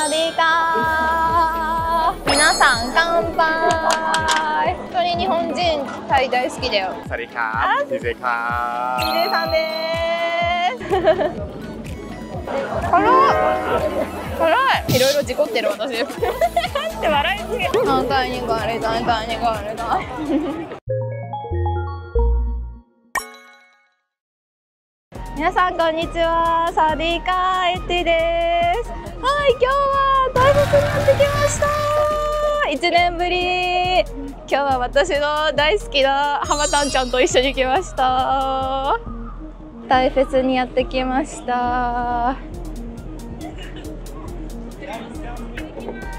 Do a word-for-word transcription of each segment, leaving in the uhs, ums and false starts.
サディーカー、皆さん乾杯。本当に日本人最大好きだよ。サディーカー、ヒゼカー、ヒゼさんでーす。辛い辛い、いろいろ事故ってる私です。笑いすぎ。反対にガレだい、反対にガレだい。皆さんこんにちは、サディーカーエッティです。はい、今日は大学にやってきました。いちねんぶり。今日は私の大好きなハマタンちゃんと一緒に来ました。タイフェスにやってきました。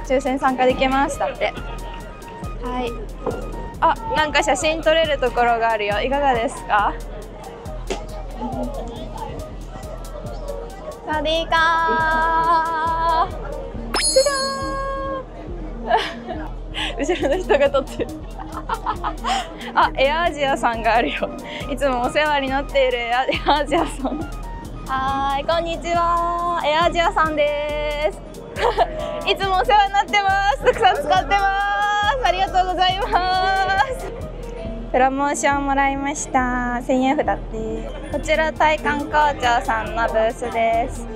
抽選参加できましたって。はい、あ、なんか写真撮れるところがあるよ。いかがですか？サディーカー。後ろの人が撮ってる。あ、エアアジアさんがあるよ。いつもお世話になっているエアアジアさん。はい、こんにちは、エアアジアさんです。いつもお世話になってます。たくさん使ってます。ありがとうございます。プロモーションもらいました。せんえん札って。こちら体感カルチャーさんのブースです。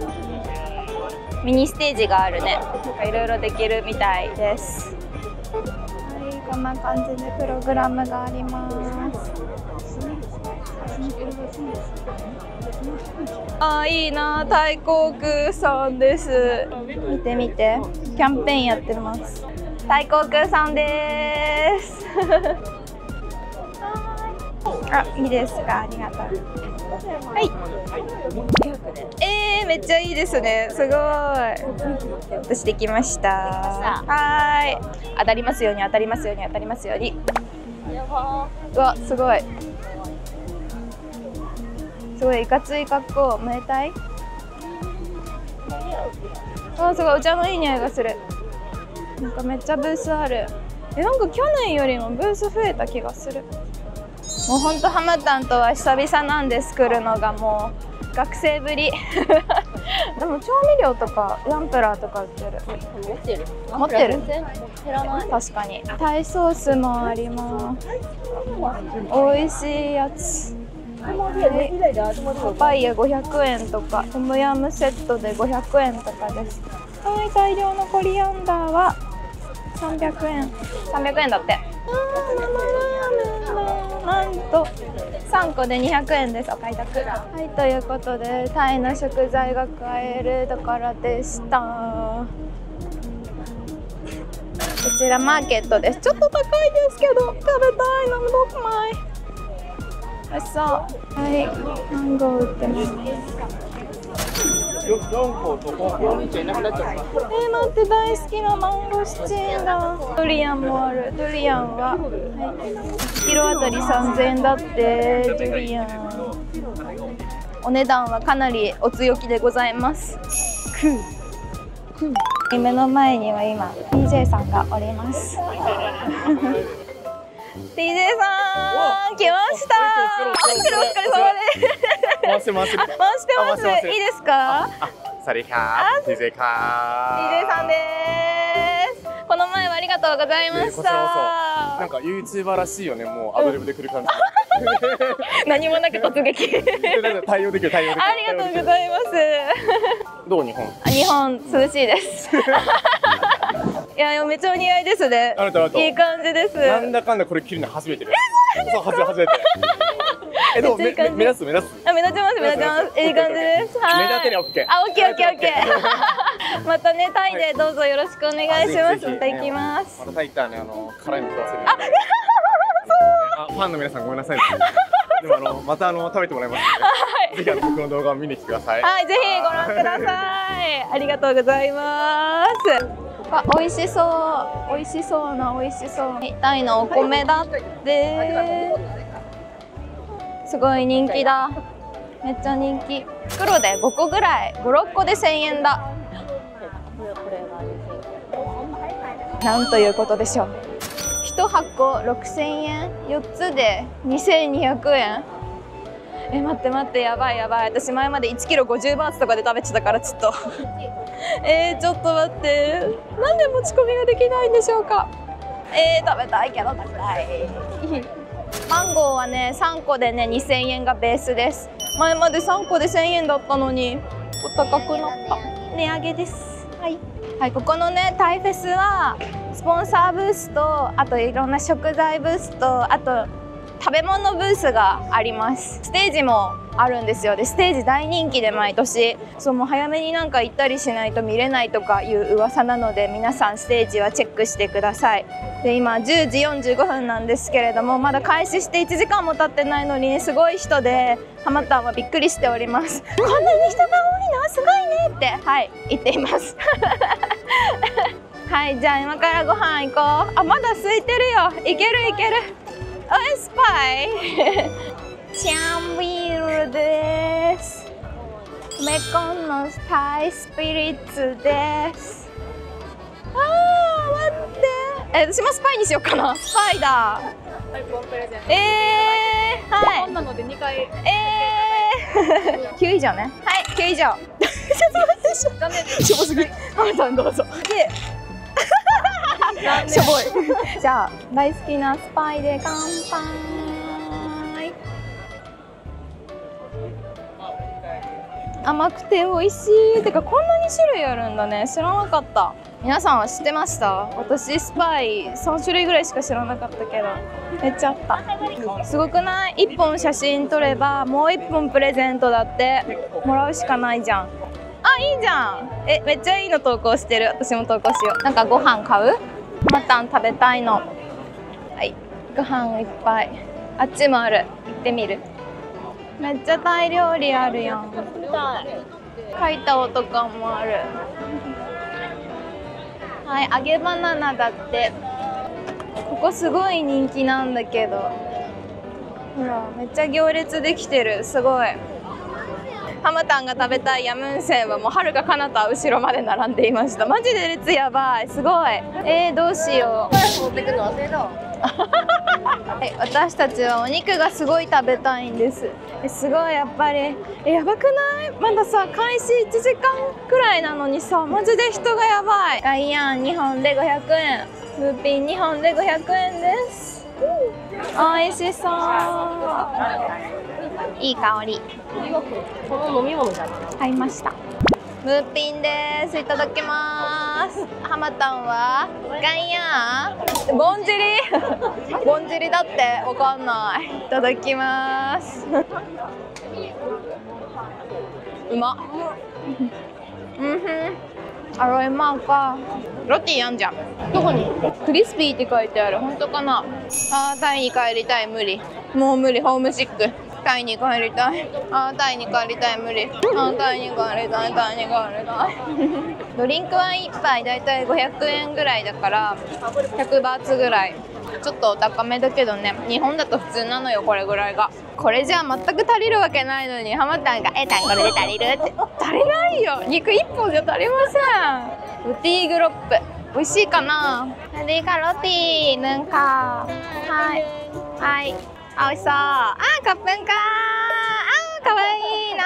ミニステージがあるね。なんかいろいろできるみたいです。はい、こんな感じでプログラムがあります。あ、いいな、タイ航空さんです。見て見て、キャンペーンやってます。タイ航空さんです。あ、いいですか、ありがとう。はい。えー、めっちゃいいですね、すごい。私できました。はい。当たりますように、当たりますように、当たりますように。うわ、すごい。すごいいかつい格好、ムエタイ。あ、すごいお茶のいい匂いがする。なんかめっちゃブースある。え、なんか去年よりもブース増えた気がする。もう本当ハマタンとは久々なんです。来るのがもう学生ぶり。でも調味料とかナンプラーとか売ってる。持ってる。持ってる。確かに。タイソースもあります。美味しいやつ。パパイヤごひゃくえんとか、トムヤムセットでごひゃくえんとかです。はい、大量のコリアンダーはさんびゃくえん。さんびゃくえんだって。なんとさんこでにひゃくえんです。お買い得。はい、ということでタイの食材が買えるところでした。こちらマーケットです。ちょっと高いですけど食べたいのもどっまい。美味しそう。はい、マンゴー売ってます。え、待って、大好きなマンゴーシチンだ。ドリアンもある。ドリアンは、はい、いちキロあたりさんぜんえんだって。ドリアン。お値段はかなりお強気でございます。目の前には今、ディージェー さんがおります。ディージェー さん来ました。お疲れ様です。回してます。回してます。いいですか？サリカー、ディージェー カー。ディージェー さんです。この前はありがとうございました。こちらこそ。なんか YouTuber らしいよね。もうアドリブで来る感じ。何もなく突撃。対応できる対応できる。ありがとうございます。どう日本？日本涼しいです。いや、めっちゃお似合いですね。いい感じです。なんだかんだこれ着るの初めてです。そう、初めて。え、どう目立つ目立つ。目立ちます目立ちます。いい感じです。はい。目立てりゃオッケー。あ、オッケーオッケーオッケー。またね、タイでどうぞよろしくお願いします。また行きます。またタイ行ったらね、あの辛いの食わせる。あ、ファンの皆さんごめんなさい。でもあのまたあの食べてもらいます。ぜひあの僕の動画を見に来てください。はい、ぜひご覧ください。ありがとうございます。あ、美味しそう、美味しそうな、美味しそう。タイのお米だって。すごい人気だ。めっちゃ人気。袋でごこぐらい、ご、ろっこでせんえんだ。なんということでしょう。いちはころくせんえん、よっつでにせんにひゃくえん。え、待って待って、やばいやばい。私前までいちキロごじゅうバーツとかで食べてたから、ちょっと。えー、ちょっと待って、なんで持ち込みができないんでしょうか。えー、食べたいけど食べたいマンゴーはねさんこでねにせんえんがベースです。前までさんこでせんえんだったのにお高くなった。値上げです。はい、はい、ここのねタイフェスはスポンサーブースとあといろんな食材ブースとあと食べ物ブースがあります。ステージもあるんですよ。でステージ大人気で毎年そうもう早めになんか行ったりしないと見れないとかいう噂なので皆さんステージはチェックしてください。で今じゅうじよんじゅうごふんなんですけれどもまだ開始していちじかんも経ってないのに、ね、すごい人でハマタンはびっくりしております。こんなに人が多いなすごいねってはい言っていますはいじゃあ今からご飯行こう。あまだ空いてるよ。行ける行ける。おいスパイチャンビールです。メコンのタイスピリッツです。あー待ってえ私もスパイにしようかな。スパイだえーはいなのでにかいえーきゅう以上ね。はいきゅう以上ちょっと待ってしょぼすぎ。ハマタンどうぞでしょぼいじゃあ大好きなスパイで乾杯。甘くて美味しい。てかこんなに種類あるんだね。知らなかった。皆さんは知ってました？私スパイさんしゅるいぐらいしか知らなかったけどめっちゃあった。すごくない？いっぽん写真撮ればもういっぽんプレゼントだってもらうしかないじゃん。あいいじゃん。えめっちゃいいの投稿してる。私も投稿しよう。なんかご飯買う？ハマタン食べたいの。はいご飯いっぱい。あっちもある。行ってみる。めっちゃタイ料理あるやん。カイタオとかもあるはい揚げバナナだって。ここすごい人気なんだけどほらめっちゃ行列できてる。すごいハマタンが食べたいヤムンセンはもうはるか彼方後ろまで並んでいました。マジで列やばい。すごいえー、どうしよう持ってくの忘れたはい、私たちはお肉がすごい食べたいんです。えすごいやっぱりえやばくない？まださ開始いちじかんくらいなのにさマジで人がやばい。ガイアンにほんでごひゃくえんムーピンにほんでごひゃくえんです、うん、美味しそういい香り。この飲み物じゃない？買いました。ムーピンです。いただきます。ハマタンはガイヤーぼんじりぼんじりだってわかんない。いただきます。うまっ。うんふん。アロエマーか。ロティやんじゃん。どこに？クリスピーって書いてある。本当かな？あー、タイに帰りたい。無理。もう無理。ホームシック。タイに帰りたい。ああタイに帰りたい無理。ああタイに帰りたいタイに帰りたいドリンクはいっぱいだいたいごひゃくえんぐらいだからひゃくバーツぐらい。ちょっとお高めだけどね日本だと普通なのよこれぐらいが。これじゃあ全く足りるわけないのにハマタンが「えタンこれで足りる？」って足りないよ。肉いっぽんじゃ足りません。ロティーグロップ美味しいかな。あれがロティーヌンカーはいはいあ、美味しそう。あ、カップンカー。あ、かわいい。な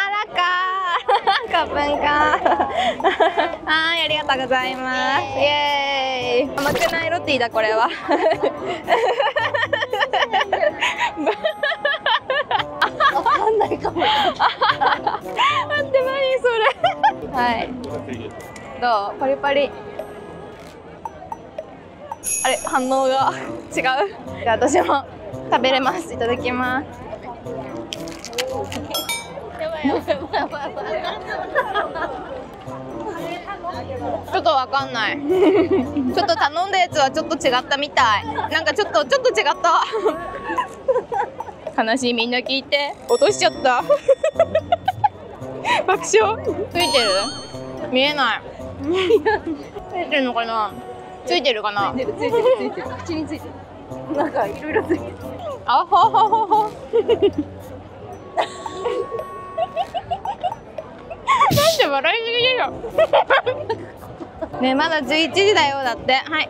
らか。カップンカー。はい、ありがとうございます。イエーイ。甘くないロティだ、これは。わかんないかも。待って、何それ。はい。どう、パリパリ。あれ、反応が違う。じゃあ、私も。食べれます。いただきます。ちょっとわかんない。ちょっと頼んだやつはちょっと違ったみたい。なんかちょっとちょっと違った。悲しいみんな聞いて落としちゃった。爆笑。ついてる？見えない。ついてるのかな？ついてるかな？ついてるついてるついてる口についてる。なんかいろいろついてる。あほほほほ。なんで笑いすぎるよ。ねまだじゅういちじだよだって。はい。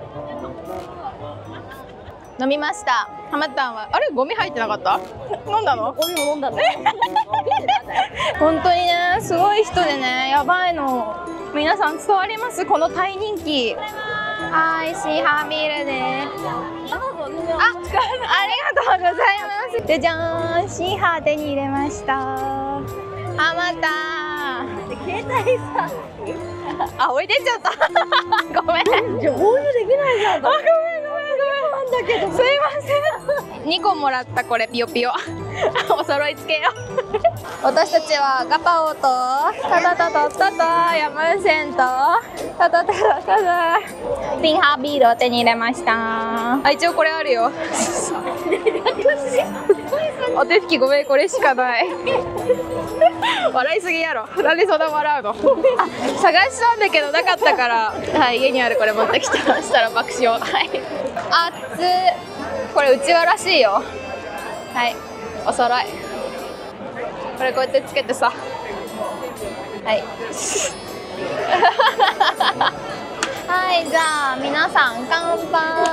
飲みました。ハマタンはあれゴミ入ってなかった？飲んだの？ゴミも飲んだの。本当にねすごい人でねやばいの。皆さん伝わりますこの大人気。はい、シーハーミールです。あ、ありがとうございます。でじゃーん、シーハー手に入れました。あ、またー。携帯さ、あ、置いてっちゃった。ごめん。じゃ、応用できないじゃん。あ、ごめんごめんごめん。なんだけど。すいません。にこもらったこれピヨピヨ。お揃いつけよう。私たちはガパオとタタタタタタヤムンセンとタタタタタタシーハービールを手に入れました。あ、一応これあるよ。お手拭きごめん、これしかない。笑いすぎやろ、なんでそんな笑うの。あ、探したんだけどなかったから、はい、家にあるこれ持ってきた。したら爆笑。はい、あっつ、これうちわらしいよ。はい、お揃い。これこうやってつけてさ。はい。はい、じゃあ皆さん乾杯。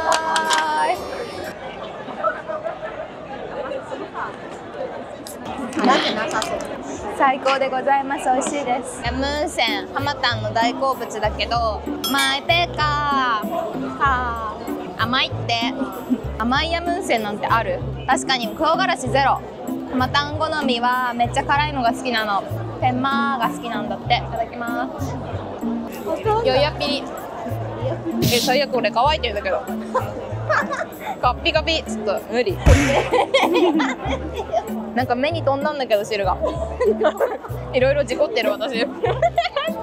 最高でございます。美味しいです。ムーセン、ハマタンの大好物だけど、マイペーカー。かー。甘いって。甘いヤムンセンなんてある？確かに唐辛子ゼロ。マタン好みはめっちゃ辛いのが好きなの。天麻が好きなんだって。いただきます。よやピリ。え、最悪俺乾いてるんだけど。カッピカピ、ちょっと無理。なんか目に飛んだんだけど汁が。いろいろ事故ってる私。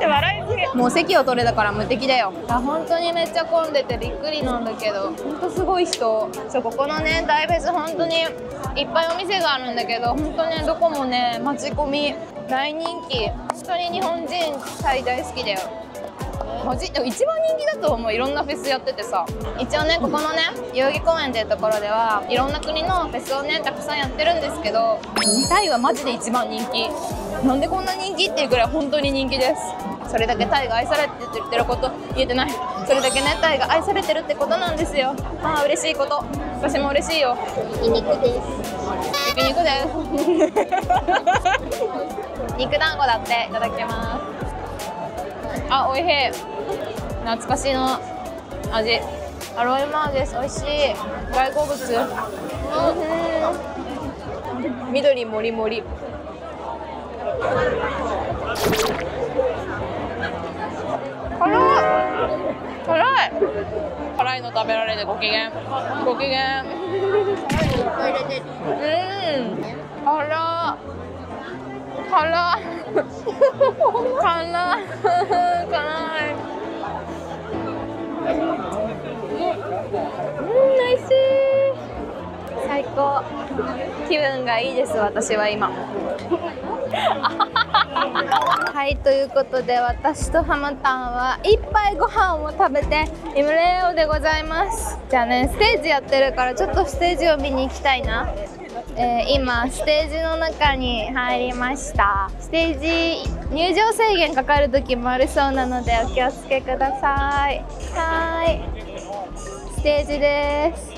笑いすぎ。もう席を取れたから無敵だよ。あ、本当にめっちゃ混んでてびっくりなんだけど、本当すごい人。そう、ここのね大フェス本当にいっぱいお店があるんだけど、本当ねどこもね待ち込み、大人気。本当に日本人最大好きだよ。マジで一番人気だと思う。いろんなフェスやっててさ。一応ねここのね代々木公園っていうところではいろんな国のフェスをねたくさんやってるんですけど、タイはマジで一番人気。なんでこんな人気っていうくらい本当に人気です。それだけタイが愛されてるってこと言えてない。それだけねタイが愛されてるってことなんですよ。まあ嬉しいこと。私も嬉しいよ。ひき肉です。ひき肉です肉団子だって。いただきます。あ、おいしい。懐かしいの味。アロエマーです。おいしい。大好物。うん、緑もりもり。辛っ。辛い。辛いの食べられてご機嫌。ご機嫌。うん。辛。辛。辛い。辛い。うん、美味しい。最高。気分がいいです、私は今。はい、ということで私とハマタンは一杯ご飯を食べてイムレオでございます。じゃあねステージやってるからちょっとステージを見に行きたいな。えー、今ステージの中に入りました。ステージ入場制限かかる時もあるそうなのでお気をつけください。はーい、ステージです。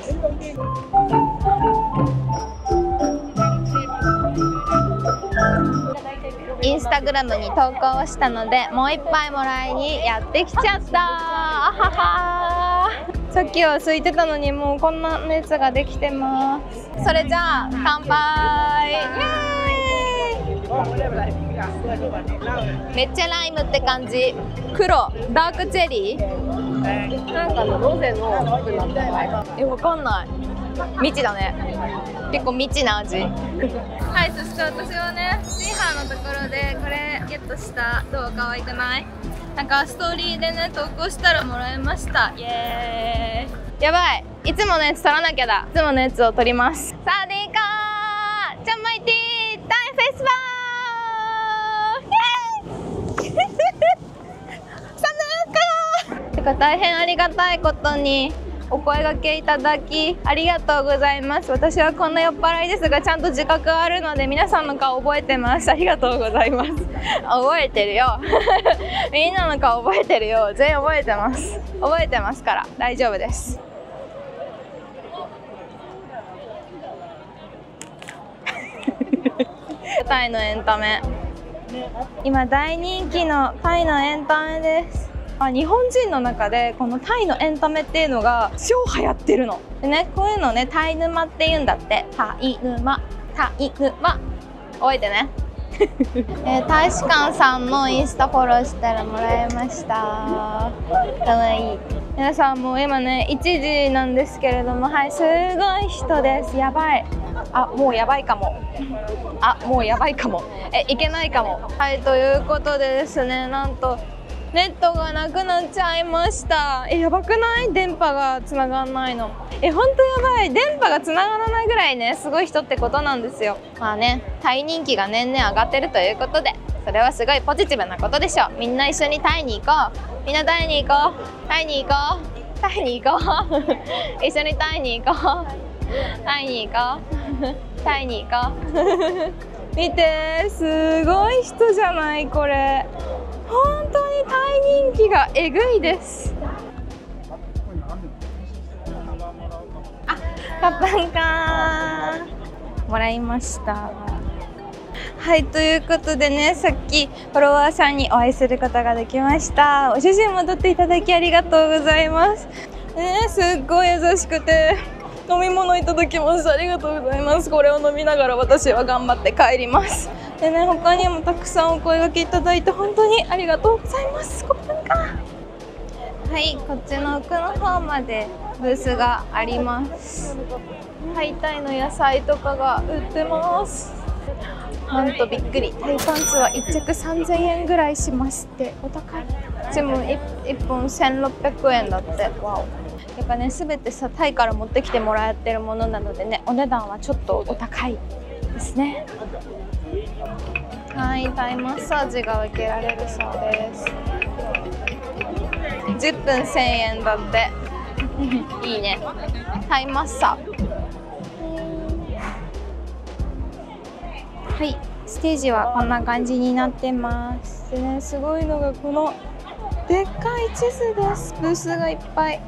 インスタグラムに投稿したのでもう一杯もらいにやってきちゃった。あははー。さっきは空いてたのにもうこんな熱ができてます。それじゃあ乾杯。めっちゃライムって感じ。黒ダークチェリーなんかのロゼのえ、わかんない。未知だね。結構未知な味。はい、そして私はね、シーハーのところでこれゲットした。どう、可愛くない？なんかストーリーでね、投稿したらもらえました。イエーイ。やばい。いつものやつ取らなきゃだ。いつものやつを取ります。サーディーカー、チャンマイティー、タイフェスバー。大変ありがたいことにお声掛けいただきありがとうございます。私はこんな酔っ払いですがちゃんと自覚あるので皆さんの顔覚えてます。ありがとうございます。覚えてるよ。みんなの顔覚えてるよ。全員覚えてます。覚えてますから大丈夫です。タイのエンタメ。今大人気のタイのエンタメです。日本人の中でこのタイのエンタメっていうのが超流行ってるのでね、こういうのね、タイ沼って言うんだって。タイ沼、タイ沼覚えてねえー、大使館さんのインスタフォローしたらもらいました。かわいい。皆さんもう今ねいちじなんですけれども、はい、すごい人です。やばい。あ、もうやばいかも。あ、もうやばいかも。え、いけないかも。はい、ということでですね、なんとネットがなくなっちゃいました。え、やばくない？電波がつながんないの。え、ほんとやばい。電波がつながらないぐらいね、すごい人ってことなんですよ。まあね、タイ人気が年々上がってるということで、それはすごいポジティブなことでしょう。みんな一緒にタイに行こう。みんなタイに行こう。タイに行こう。タイに行こう一緒にタイに行こう。タイに行こう。タイに行こう見て、すごい人じゃない？これ本当にタイ人気がえぐいです。あ、カッパンカーもらいました。はい、ということでね、さっきフォロワーさんにお会いすることができました。お写真も撮っていただきありがとうございます、ね、すっごい優しくて飲み物いただきました。ありがとうございます。これを飲みながら私は頑張って帰ります。でね、他にもたくさんお声掛けいただいて本当にありがとうございます。ごめんか。はい、こっちの奥の方までブースがあります。タイタイの野菜とかが売ってます。なんとびっくり、タイパンツはいっちゃくさんぜんえんぐらいしまして、お高い。でも 1, いっぽんせんろっぴゃくえんだって。わお。やっぱね、すべてさタイから持ってきてもらってるものなのでね、お値段はちょっとお高いですね。はい、タイマッサージが受けられるそうです。じゅっぷんせんえんだっていいね、タイマッサ。はい、ステージはこんな感じになってます。でね、すごいのがこのでっかい地図です。ブースがいっぱい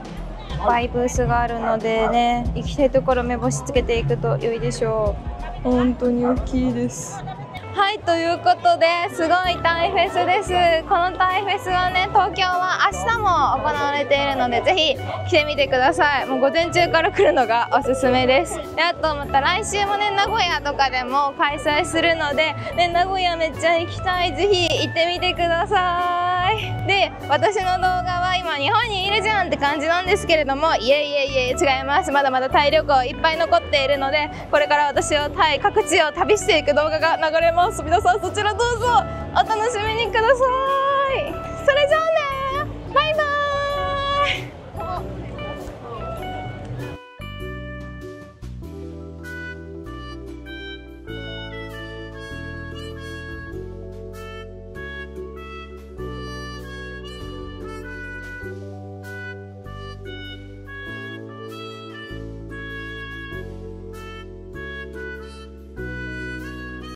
バイブースがあるのでね、行きたいところ目星つけていくと良いでしょう。本当に大きいです。はい、ということですごいタイフェスです。このタイフェスはね、東京は明日も行われているので、ぜひ来てみてください。もう午前中から来るのがおすすめです。で、あとまた来週もね、名古屋とかでも開催するので、ね、名古屋めっちゃ行きたい。ぜひ行ってみてください。で、私の動画は今日本にいるじゃんって感じなんですけれども、いえいえいえ違います。まだまだタイ旅行いっぱい残っているので、これから私をタイ各地を旅していく動画が流れます。皆さんそちらどうぞお楽しみにください。それじゃあね、バイバイ。